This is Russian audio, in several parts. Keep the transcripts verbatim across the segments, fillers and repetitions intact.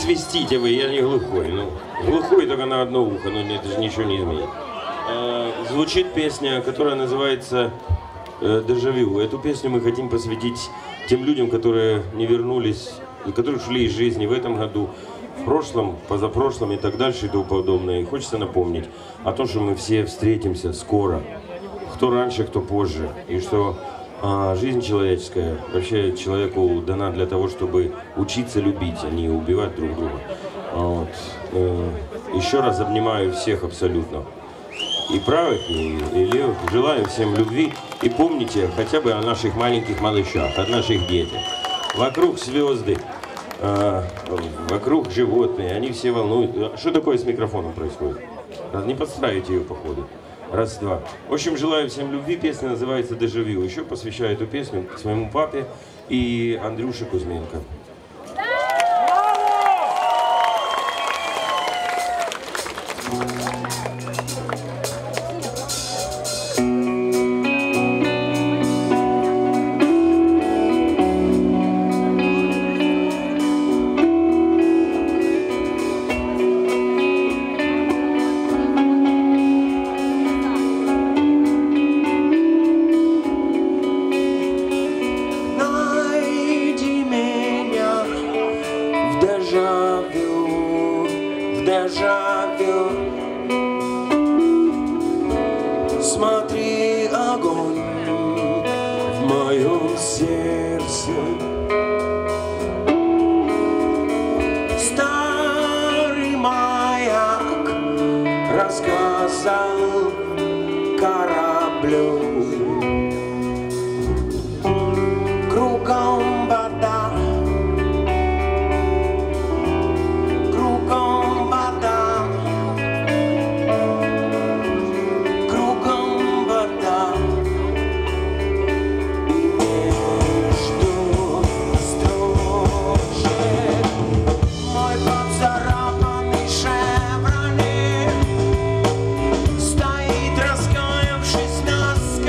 свистите вы, я не глухой. Ну, глухой только на одно ухо, но это же ничего не изменит. Э, звучит песня, которая называется «Дежавю». Эту песню мы хотим посвятить тем людям, которые не вернулись, которые шли из жизни в этом году, в прошлом, позапрошлом и так дальше и тому подобное. И хочется напомнить о том, что мы все встретимся скоро, кто раньше, кто позже, и что а, жизнь человеческая вообще человеку дана для того, чтобы учиться любить, а не убивать друг друга. Вот. Еще раз обнимаю всех абсолютно. И правых, и, и левых. Желаю всем любви. И помните хотя бы о наших маленьких малышах, о наших детях. Вокруг звезды, э, вокруг животные, они все волнуют. Что такое с микрофоном происходит? Не подстраивайте ее по ходу. Раз, два. В общем, желаю всем любви. Песня называется «Дежавю». Еще посвящаю эту песню своему папе и Андрюше Кузьменко. Дежавю. Смотри, огонь в моем сердце. Старый маяк рассказал кораблю. Кругом вода. Стоит, раскаявшись, нас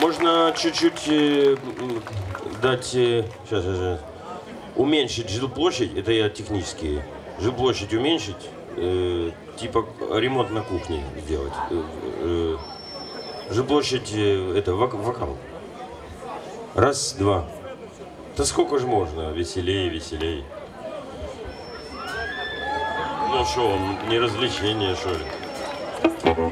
Можно чуть-чуть э, дать, э, сейчас, сейчас, уменьшить жилплощадь, это я технически, жилплощадь уменьшить, э, типа ремонт на кухне сделать. Э, э, жилплощадь, э, это вок, вокал. Раз, два. Да сколько же можно, веселей, веселей. Ну что, не развлечение, что ли?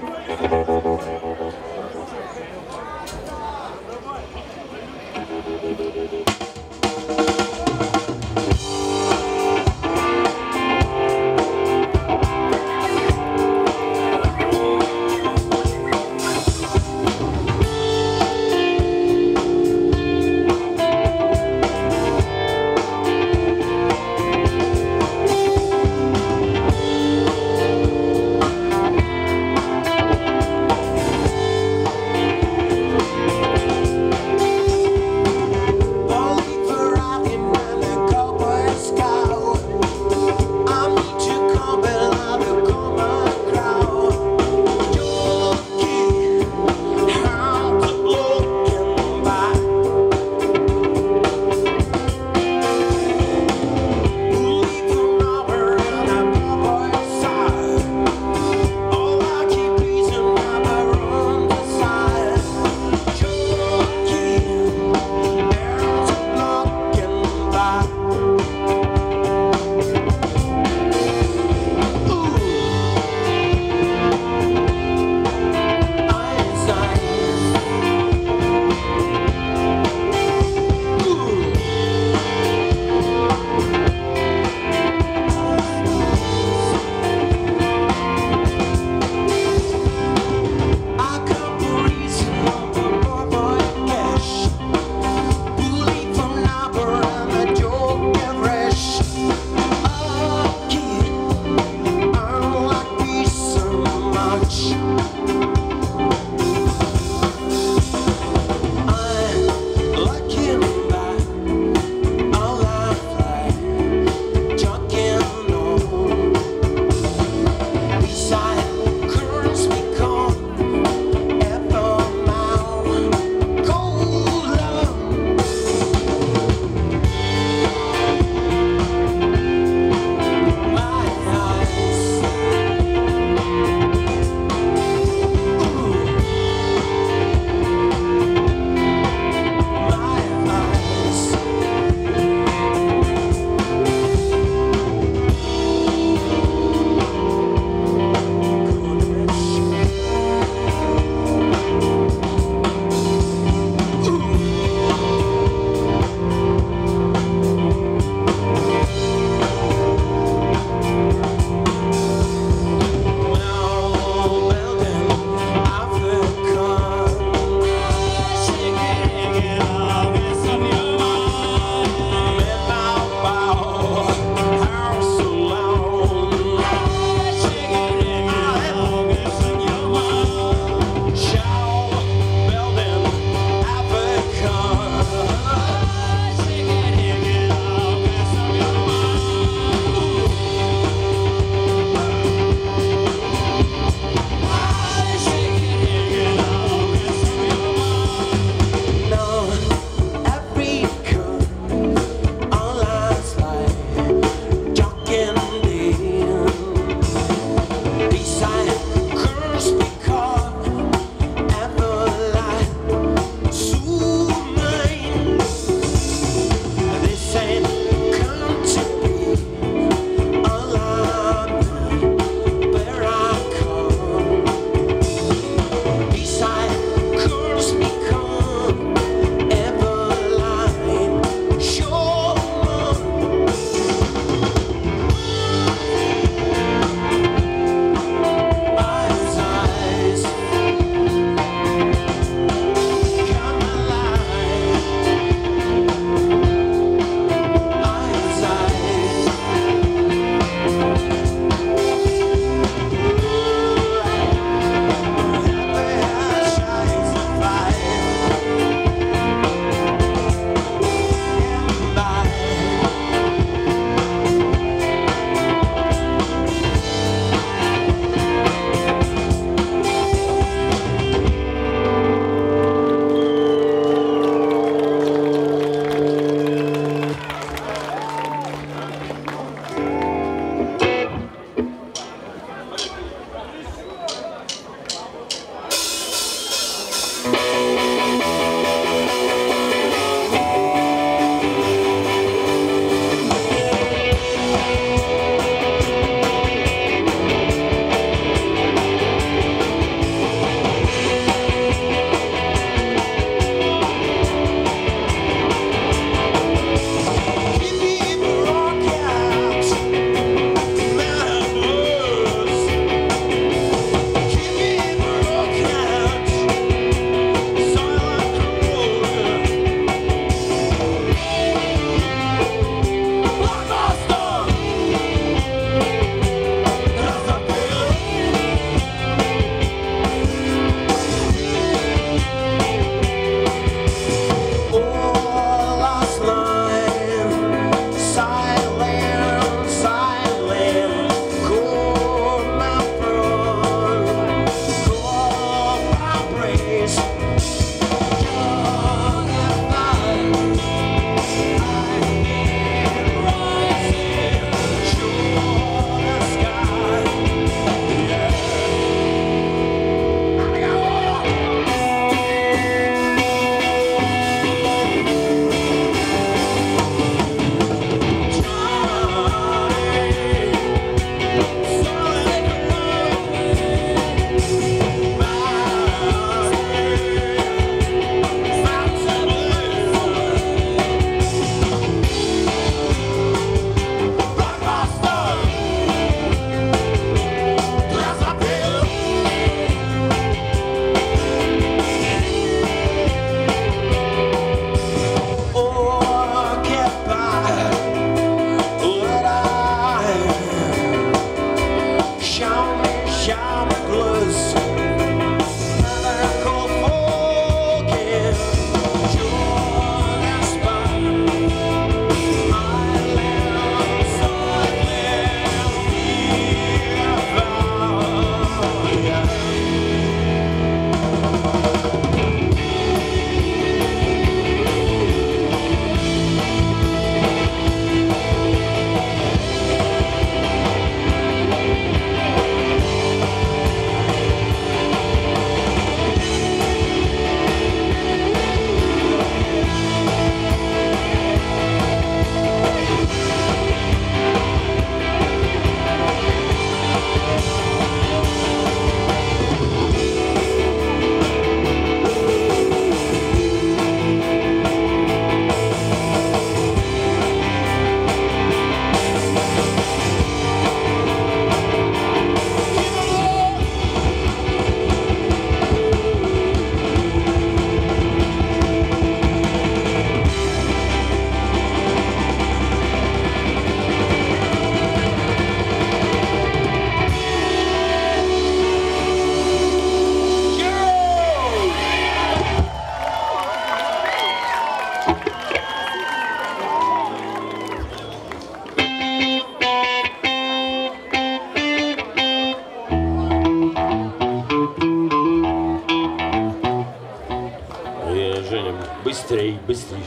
быстрей, быстрей.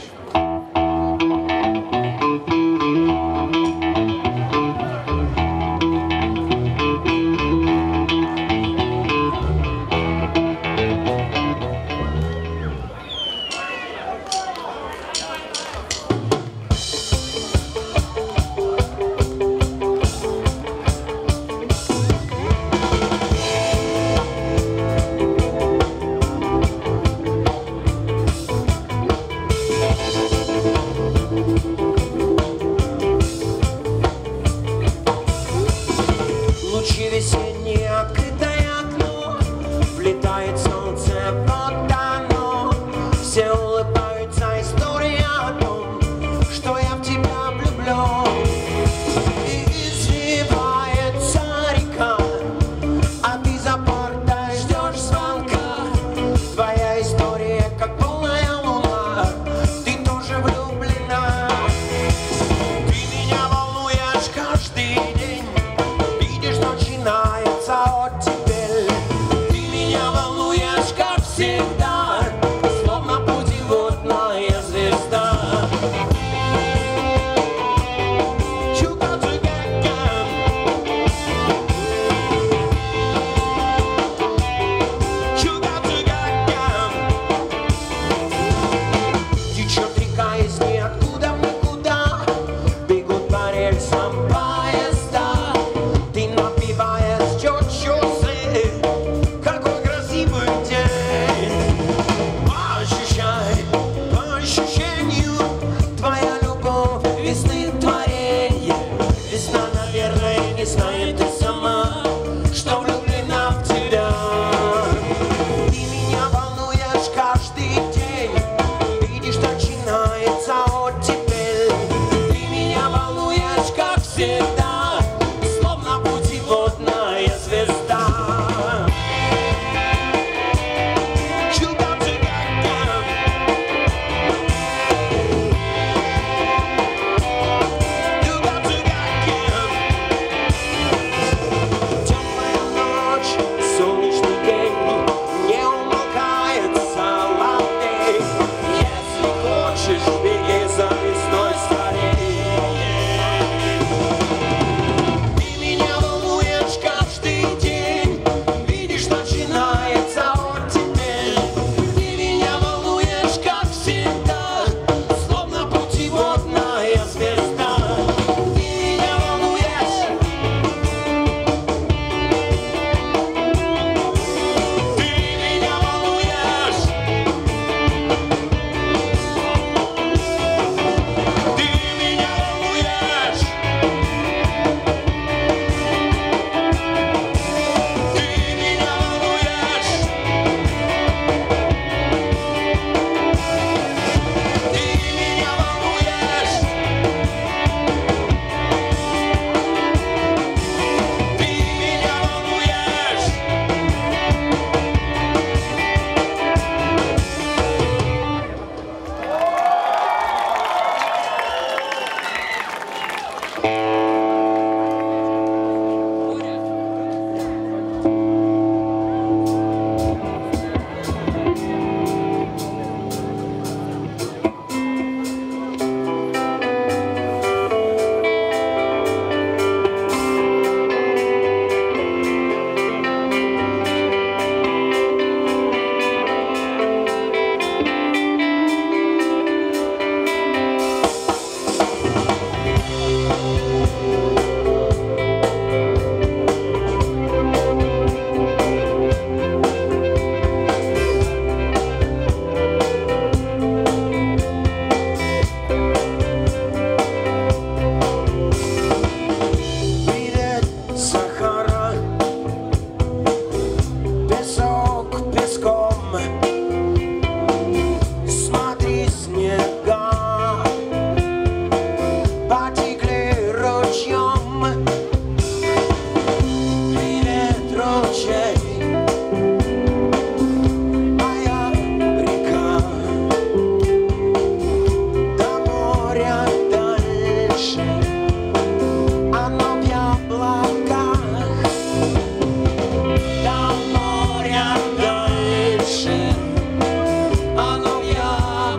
Оно я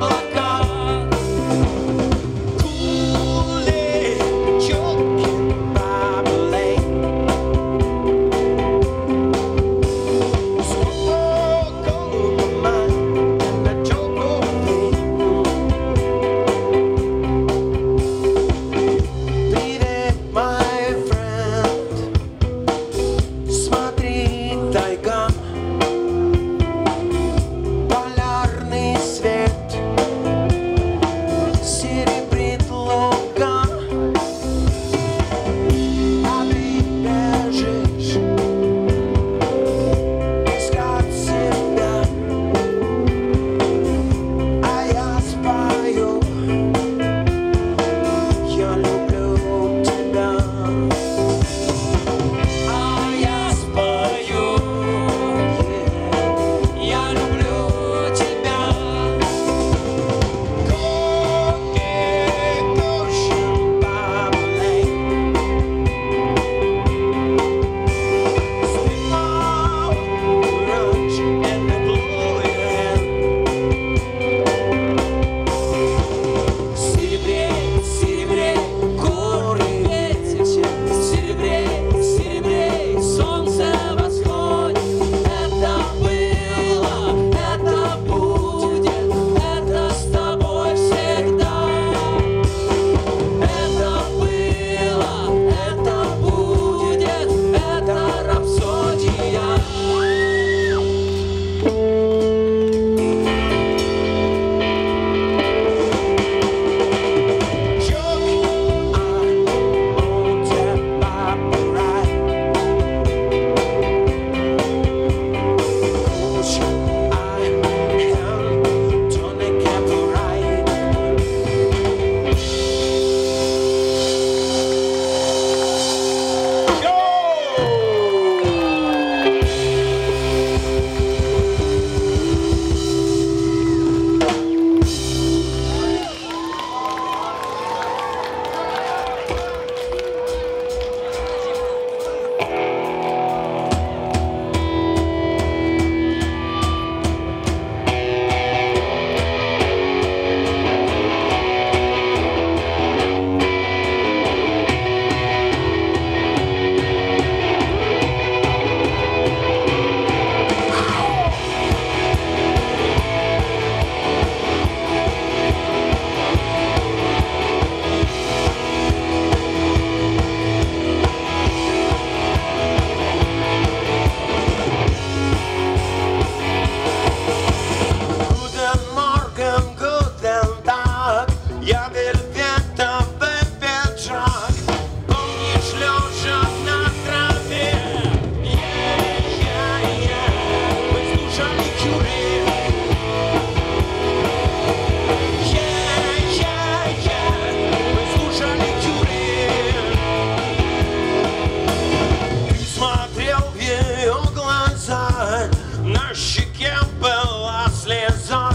щеке была слеза.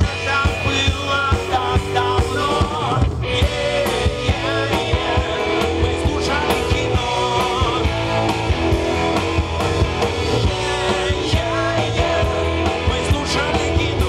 Это было так давно. Е-е-е, мы слушали кино. Е-е-е, мы слушали кино.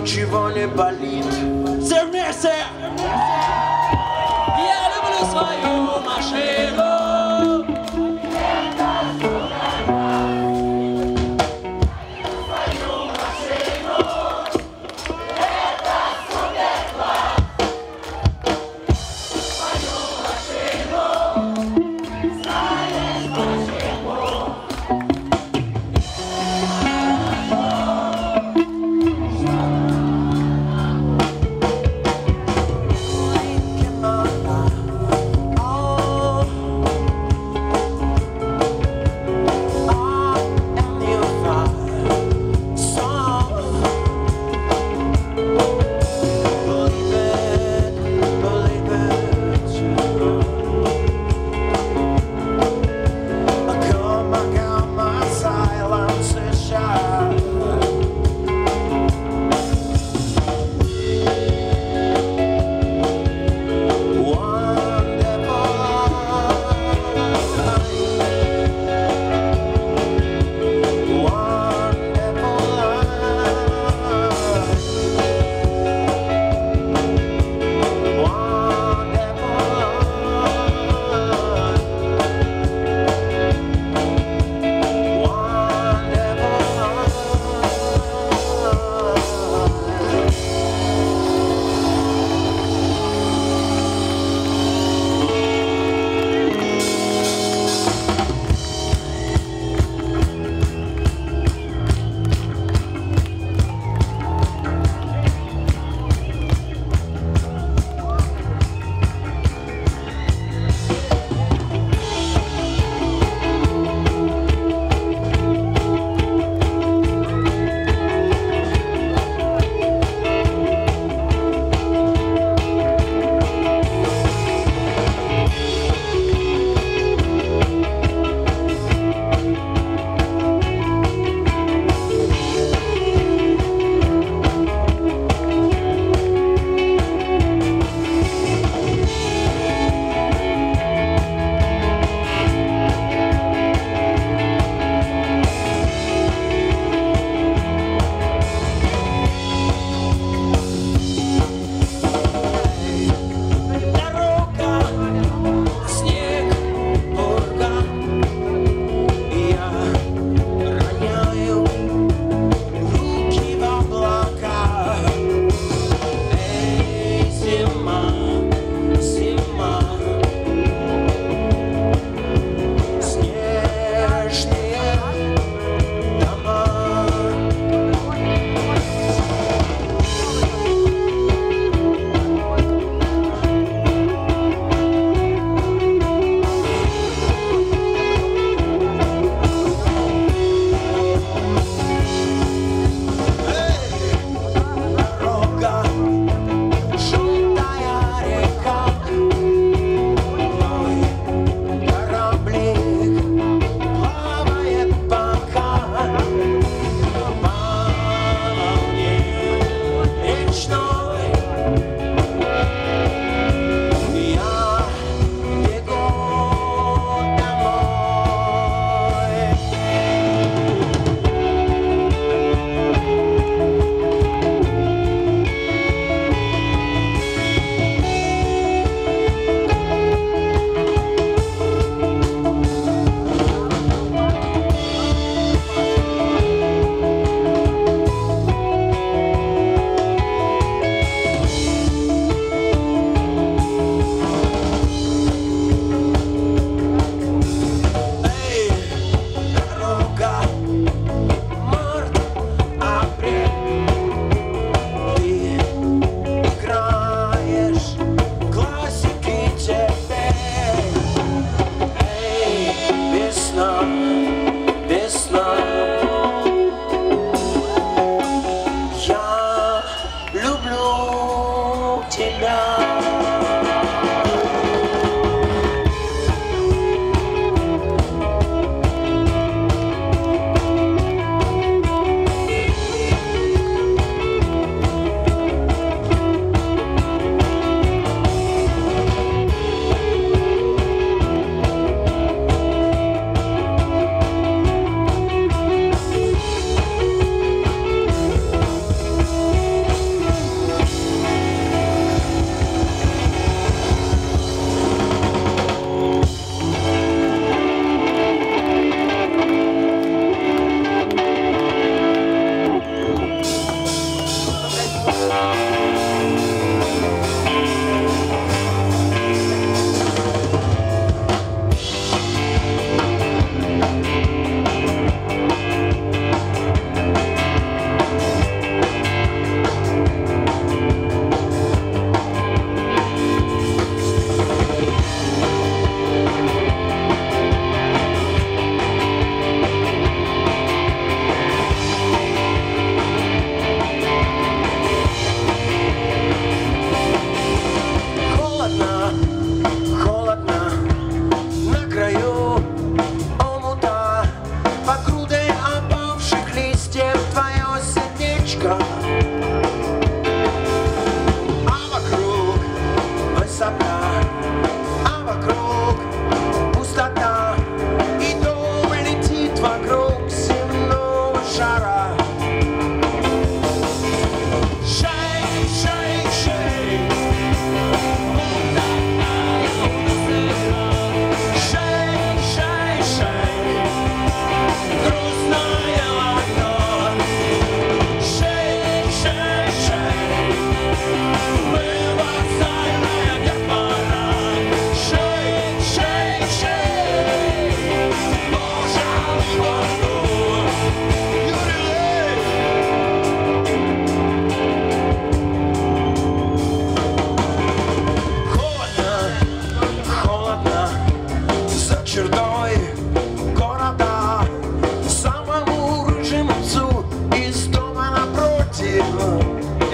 ничего не болит. Все вместе! Я люблю свою машину. Oh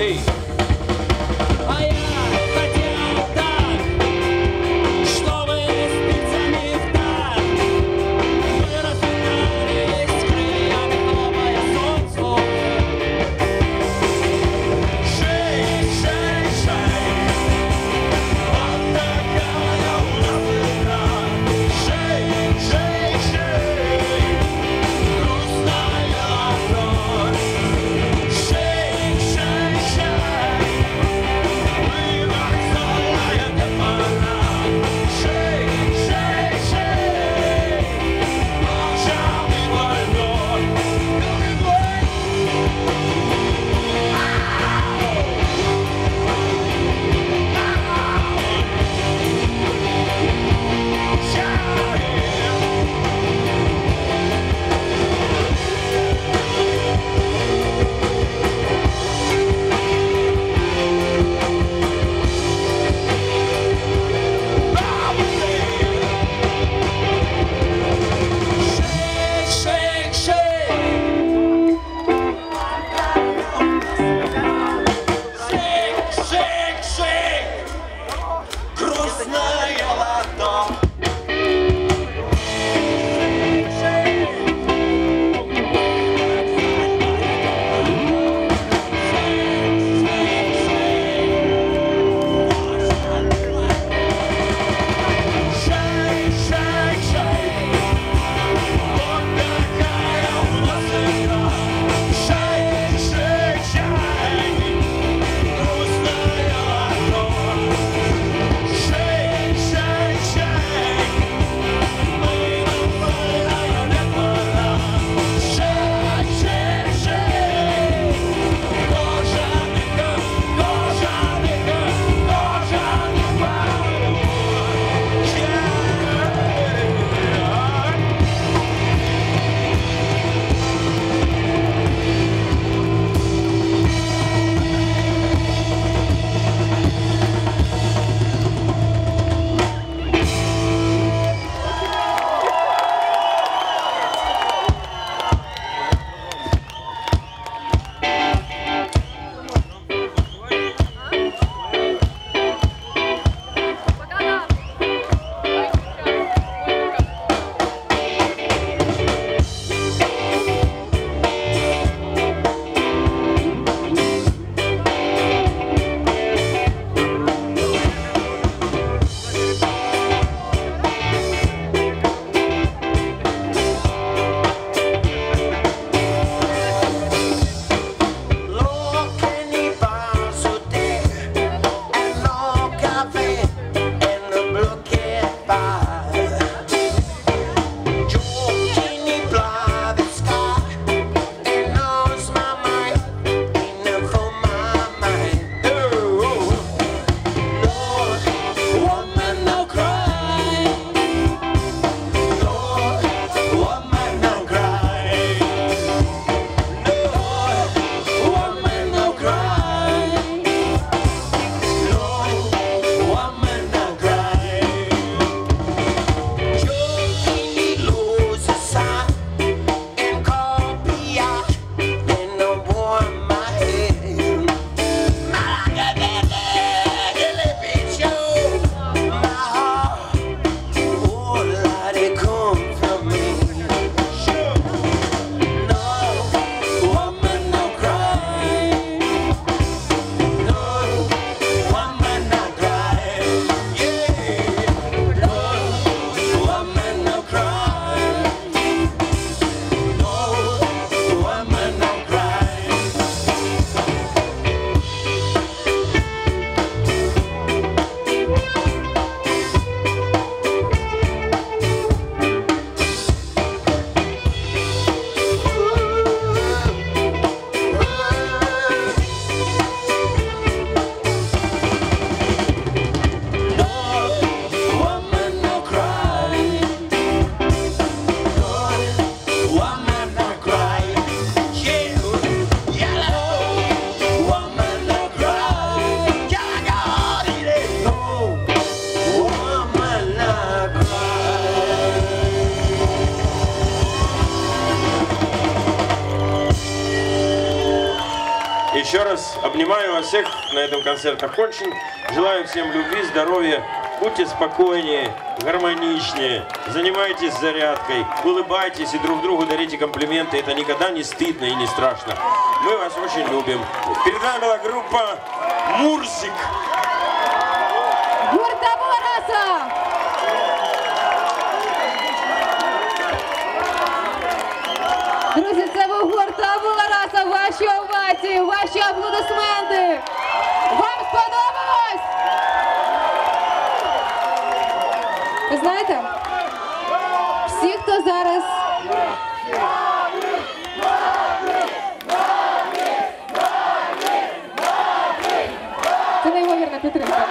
Эй! Shine. Еще раз обнимаю вас всех на этом концерте очень. Желаю всем любви, здоровья. Будьте спокойнее, гармоничнее, занимайтесь зарядкой, улыбайтесь и друг другу дарите комплименты. Это никогда не стыдно и не страшно. Мы вас очень любим. Перед нами была группа Мурсик. Друзі, це був гурт «Була раса». Ваші овації, ваші аплодисменти. Вам сподобалось? Ви знаєте, всі, хто зараз... Це неймовірна підтримка.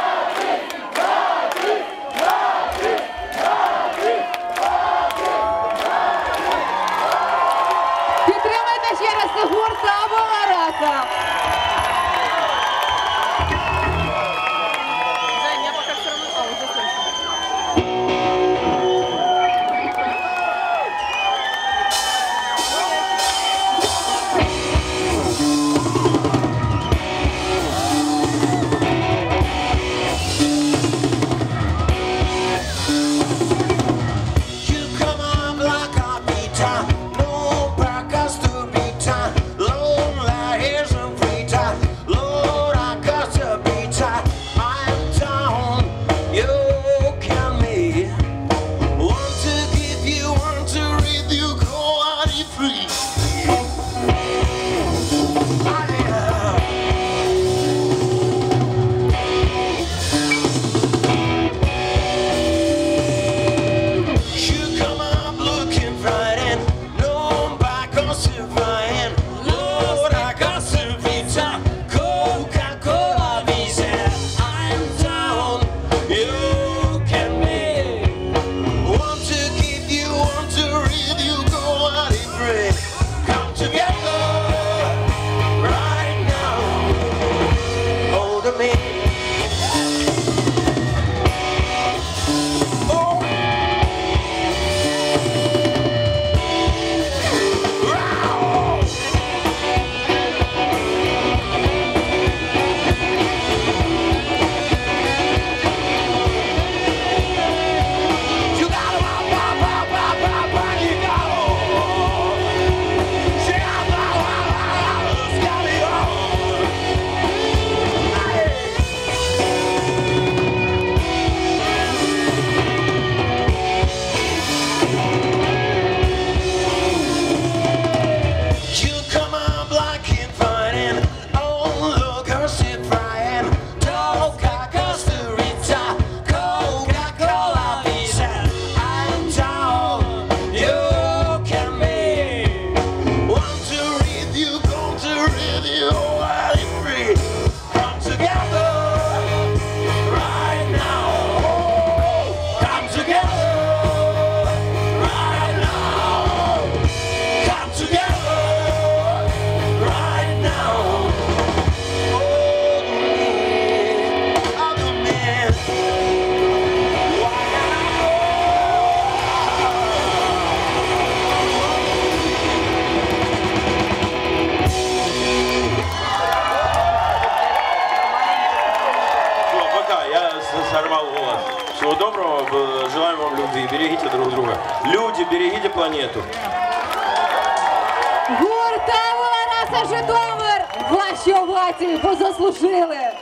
Гурт «Була раса» Житомир, ваші овації позаслужили!